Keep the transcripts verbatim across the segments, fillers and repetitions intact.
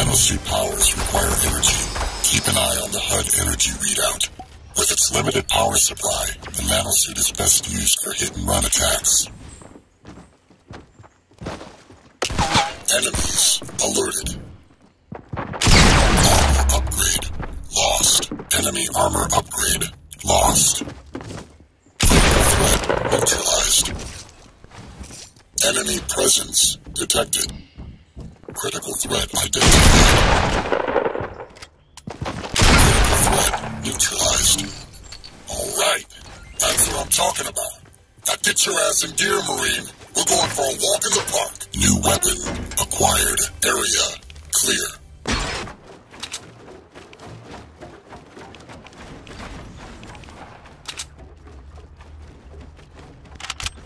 nanosuit powers require energy. Keep an eye on the H U D energy readout. With its limited power supply, the nanosuit is best used for hit-and-run attacks. Enemies alerted. Armor upgrade lost. Enemy armor upgrade lost. Threat neutralized. Enemy presence detected. Critical threat identified. Critical threat neutralized. Alright, that's what I'm talking about. Now get your ass in gear, Marine. We're going for a walk in the park. New weapon acquired. Area clear.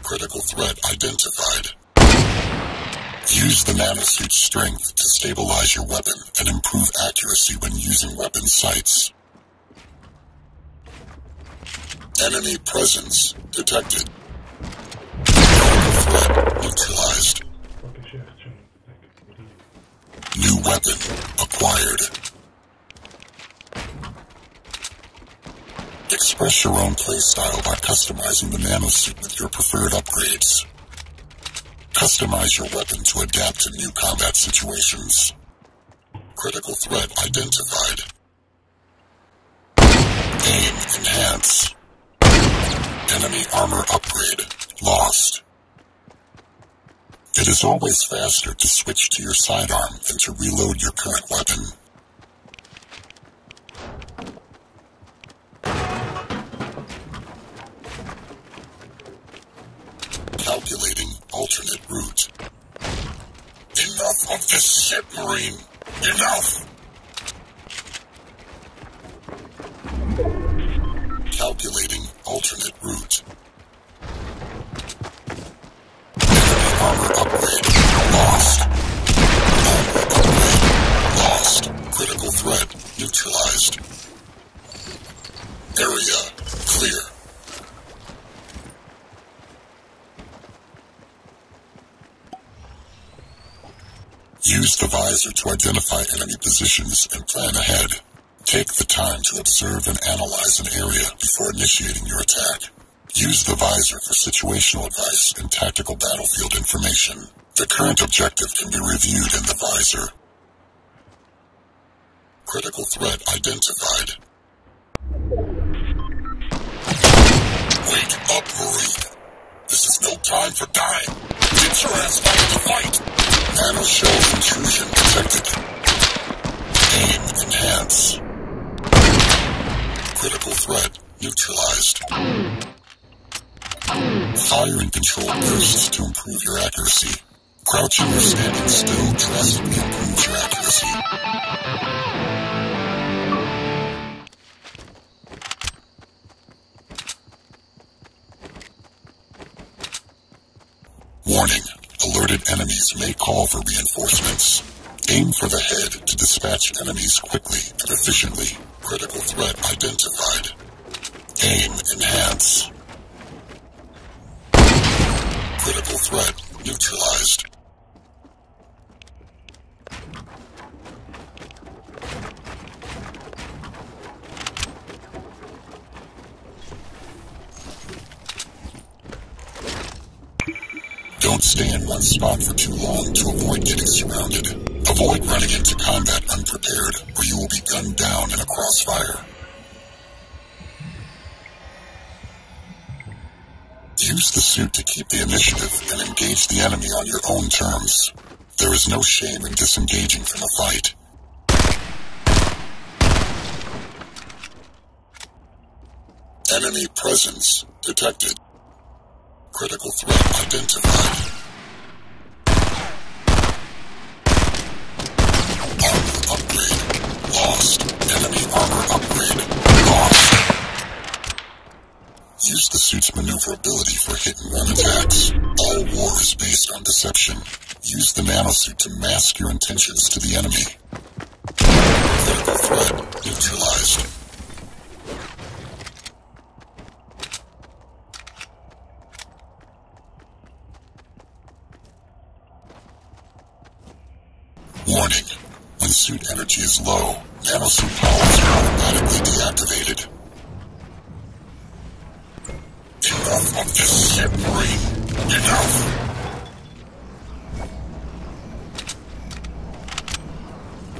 Critical threat identified. Use the nanosuit's strength to stabilize your weapon and improve accuracy when using weapon sights. Enemy presence detected. Threat neutralized. New weapon acquired. Express your own playstyle by customizing the nanosuit with your preferred upgrades. Customize your weapon to adapt to new combat situations. Critical threat identified. Aim enhance. Enemy armor upgrade lost. It is always faster to switch to your sidearm than to reload your current weapon. Calculating alternate route. Enough of this shit, Marine! Enough! Calculating alternate route. Enemy armor upgrade lost. Armor upgrade lost. Critical threat neutralized. Area clear. Use the visor to identify enemy positions and plan ahead. Take the time to observe and analyze an area before initiating your attack. Use the visor for situational advice and tactical battlefield information. The current objective can be reviewed in the visor. Critical threat identified. Wake up, Marine. This is no time for dying. Get your ass back to fight! Nano shell intrusion detected. Aim enhance. Critical threat neutralized. Fire and control bursts to improve your accuracy. Crouching or standing still drastically improves your accuracy. Warning. Alerted enemies may call for reinforcements. Aim for the head to dispatch enemies quickly and efficiently. Critical threat identified. Aim enhance. Critical threat neutralized. Don't stay in one spot for too long to avoid getting surrounded. Avoid running into combat unprepared, or you will be gunned down in a crossfire. Use the suit to keep the initiative and engage the enemy on your own terms. There is no shame in disengaging from the fight. Enemy presence detected. Critical threat identified. Armor upgrade lost. Enemy armor upgrade lost. Use the suit's maneuverability for hit-and-run attacks. All war is based on deception. Use the nanosuit to mask your intentions to the enemy. Critical threat neutralized. When suit energy is low, nanosuit powers are automatically deactivated. Enough of this shit, Reed. Enough!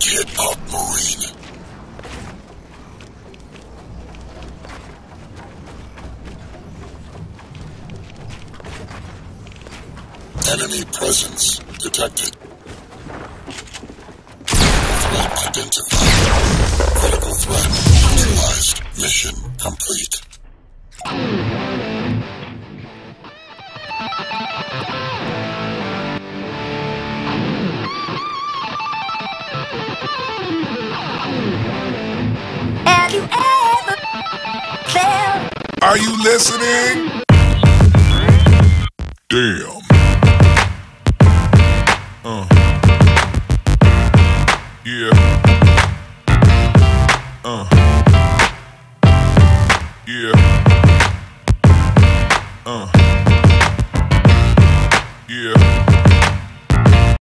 Get up, Marine. Enemy presence detected. Threat identified. Critical threat neutralized. Mission complete. Have you ever felt? Are you listening? Damn. Uh. Yeah. Uh. Yeah.